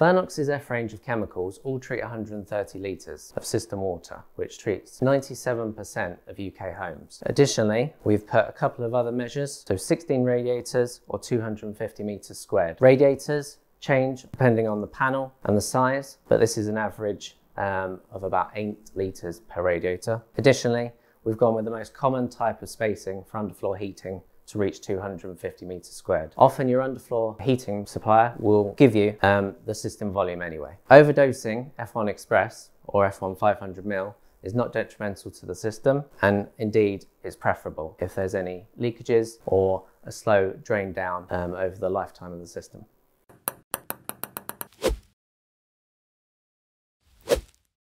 Fernox's F range of chemicals all treat 130 litres of system water, which treats 97% of UK homes. Additionally, we've put a couple of other measures, so 16 radiators or 250 metres squared. Radiators change depending on the panel and the size, but this is an average of about 8 litres per radiator. Additionally, we've gone with the most common type of spacing for underfloor heating to reach 250 metres squared. Often your underfloor heating supplier will give you the system volume anyway. Overdosing F1 Express or F1 500ml is not detrimental to the system, and indeed is preferable if there's any leakages or a slow drain down over the lifetime of the system.